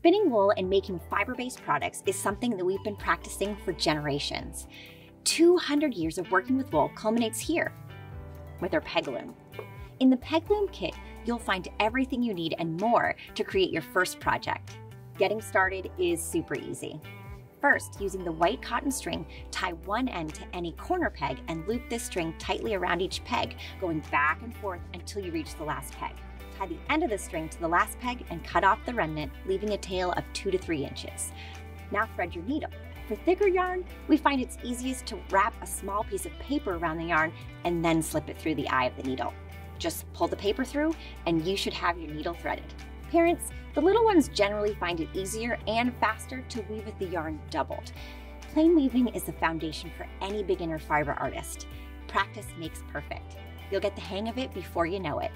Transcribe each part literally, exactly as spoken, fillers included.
Spinning wool and making fiber-based products is something that we've been practicing for generations. two hundred years of working with wool culminates here with our pegLoom. In the pegLoom kit, you'll find everything you need and more to create your first project. Getting started is super easy. First, using the white cotton string, tie one end to any corner peg and loop this string tightly around each peg, going back and forth until you reach the last peg. Tie the end of the string to the last peg and cut off the remnant, leaving a tail of two to three inches. Now thread your needle. For thicker yarn, we find it's easiest to wrap a small piece of paper around the yarn and then slip it through the eye of the needle. Just pull the paper through and you should have your needle threaded. Parents, the little ones generally find it easier and faster to weave with the yarn doubled. Plain weaving is the foundation for any beginner fiber artist. Practice makes perfect. You'll get the hang of it before you know it.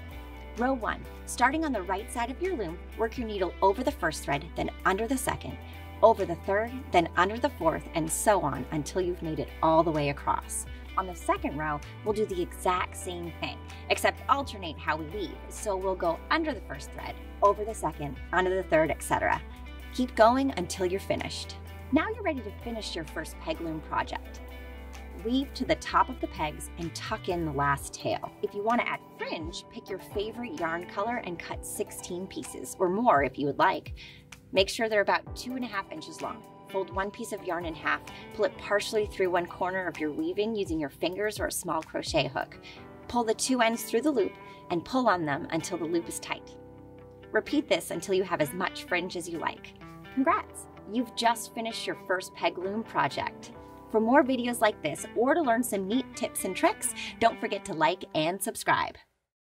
Row one, starting on the right side of your loom, work your needle over the first thread, then under the second, over the third, then under the fourth, and so on until you've made it all the way across. On the second row, we'll do the exact same thing, except alternate how we weave. So we'll go under the first thread, over the second, under the third, et cetera. Keep going until you're finished. Now you're ready to finish your first pegLoom project. Weave to the top of the pegs and tuck in the last tail. If you want to add fringe, pick your favorite yarn color and cut sixteen pieces or more if you would like. Make sure they're about two and a half inches long. Fold one piece of yarn in half, pull it partially through one corner of your weaving using your fingers or a small crochet hook. Pull the two ends through the loop and pull on them until the loop is tight. Repeat this until you have as much fringe as you like. Congrats! You've just finished your first pegLoom project. For more videos like this or to learn some neat tips and tricks, don't forget to like and subscribe.